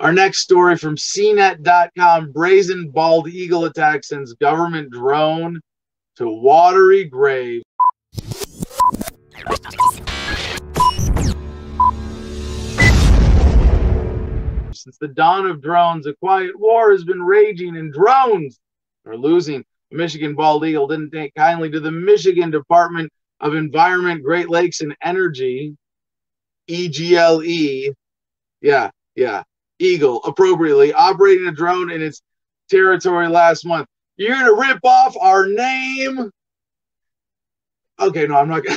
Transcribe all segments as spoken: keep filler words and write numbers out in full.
Our next story from C net dot com, brazen bald eagle attack sends government drone to watery grave. Since the dawn of drones, a quiet war has been raging, and drones are losing. The Michigan bald eagle didn't take kindly to the Michigan Department of Environment, Great Lakes, and Energy, E G L E. Yeah, yeah. Eagle, appropriately, operating a drone in its territory last month. You're going to rip off our name? Okay, no, I'm not going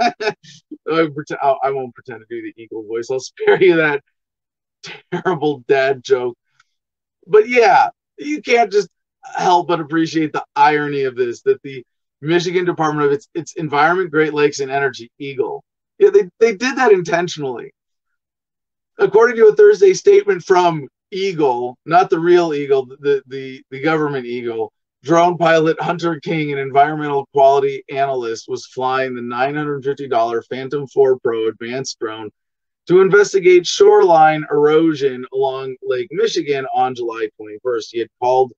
to. I won't pretend to do the eagle voice. I'll spare you that terrible dad joke. But yeah, you can't just help but appreciate the irony of this, that the Michigan Department of its, its Environment, Great Lakes, and Energy, EGLE. Yeah, they, they did that intentionally. According to a Thursday statement from EGLE, not the real eagle, the, the, the government eagle, drone pilot Hunter King, an environmental quality analyst, was flying the nine hundred fifty dollar Phantom four Pro advanced drone to investigate shoreline erosion along Lake Michigan on July twenty-first. He had called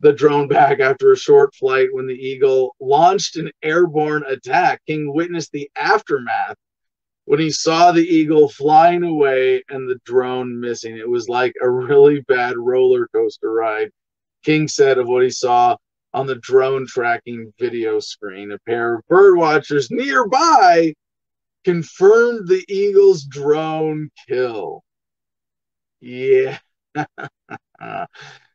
the drone back after a short flight when the eagle launched an airborne attack. King witnessed the aftermath when he saw the eagle flying away and the drone missing. It was like a really bad roller coaster ride, King said of what he saw on the drone tracking video screen. A pair of bird watchers nearby confirmed the eagle's drone kill. Yeah.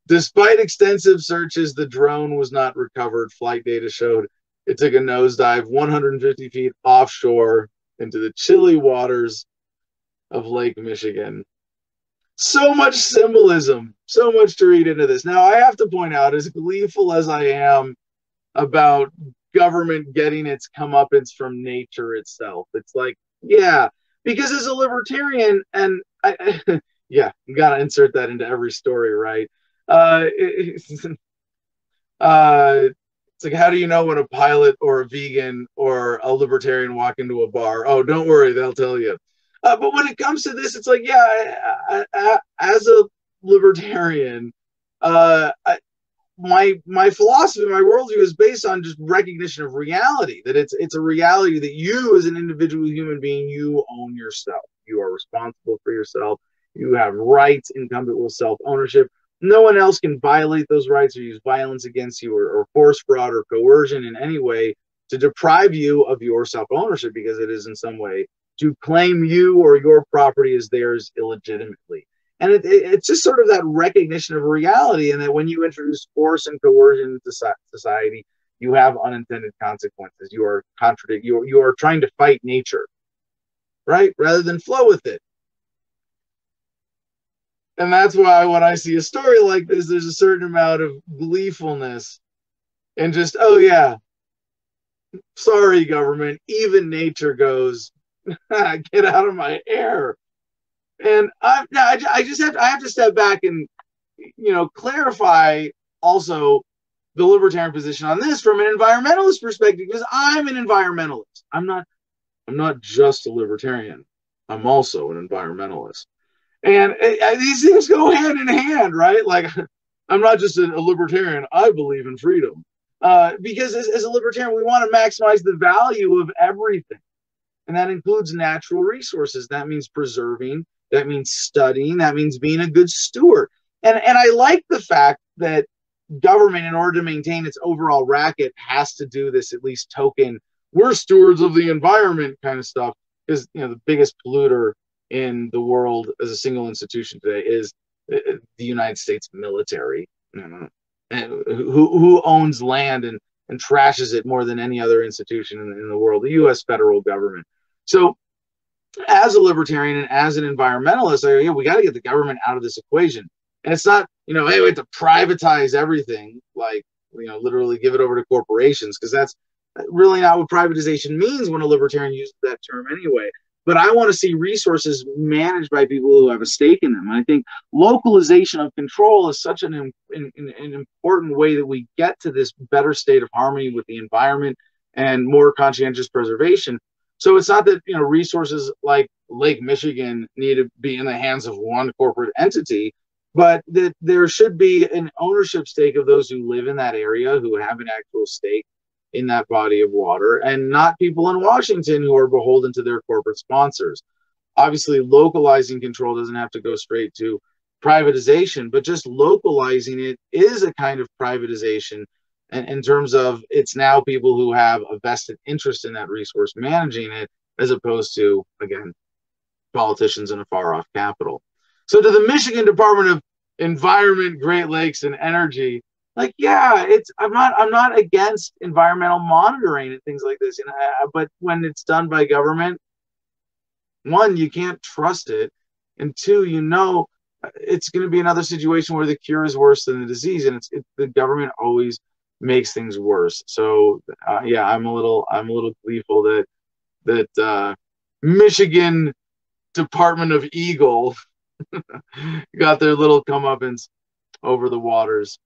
Despite extensive searches, the drone was not recovered. Flight data showed it took a nosedive one hundred fifty feet offshore into the chilly waters of Lake Michigan. So much symbolism, so much to read into this. Now, I have to point out, as gleeful as I am about government getting its comeuppance from nature itself, it's like, yeah, because as a libertarian, and I, yeah, you gotta insert that into every story, right? Uh, it, uh, It's like, how do you know when a pilot or a vegan or a libertarian walk into a bar? Oh, don't worry, they'll tell you. Uh, but when it comes to this, it's like, yeah, I, I, I, as a libertarian, uh, I, my my philosophy, my worldview is based on just recognition of reality, that it's, it's a reality that you as an individual human being, you own yourself. You are responsible for yourself. You have rights incumbent with self-ownership. No one else can violate those rights or use violence against you or, or force, fraud, or coercion in any way to deprive you of your self-ownership, because it is in some way to claim you or your property as theirs illegitimately. And it, it, it's just sort of that recognition of reality, and that when you introduce force and coercion into society, you have unintended consequences. You are contradict. You, you are trying to fight nature, right? Rather than flow with it. And that's why when I see a story like this, there's a certain amount of gleefulness and just, oh, yeah, sorry, government, even nature goes, get out of my air. And I, I, I just have to, I have to step back and, you know, clarify also the libertarian position on this from an environmentalist perspective, because I'm an environmentalist. I'm not, I'm not just a libertarian. I'm also an environmentalist. And uh, these things go hand in hand, right? Like, I'm not just a, a libertarian. I believe in freedom. Uh, because as, as a libertarian, we want to maximize the value of everything. And that includes natural resources. That means preserving. That means studying. That means being a good steward. And, and I like the fact that government, in order to maintain its overall racket, has to do this at least token, we're stewards of the environment kind of stuff. Because, you know, the biggest polluter in the world as a single institution today is the United States military, and who, who owns land and, and trashes it more than any other institution in, in the world, the U S federal government. So as a libertarian and as an environmentalist, I, yeah, we got to get the government out of this equation. And it's not, you know, hey, we have to privatize everything, like, you know, literally give it over to corporations, because that's really not what privatization means when a libertarian uses that term anyway. But I want to see resources managed by people who have a stake in them. And I think localization of control is such an, an, an important way that we get to this better state of harmony with the environment and more conscientious preservation. So it's not that, you know, resources like Lake Michigan need to be in the hands of one corporate entity, but that there should be an ownership stake of those who live in that area, who have an actual stake in that body of water, and not people in Washington who are beholden to their corporate sponsors. Obviously, localizing control doesn't have to go straight to privatization, but just localizing it is a kind of privatization in, in terms of it's now people who have a vested interest in that resource managing it, as opposed to, again, politicians in a far-off capital. So to the Michigan Department of Environment, Great Lakes, and Energy, like, yeah, it's I'm not I'm not against environmental monitoring and things like this, you know, but when it's done by government, one, you can't trust it, and two, you know, it's going to be another situation where the cure is worse than the disease, and it's it, the government always makes things worse. So uh, yeah, I'm a little I'm a little gleeful that that uh, Michigan Department of EGLE got their little comeuppance over the waters.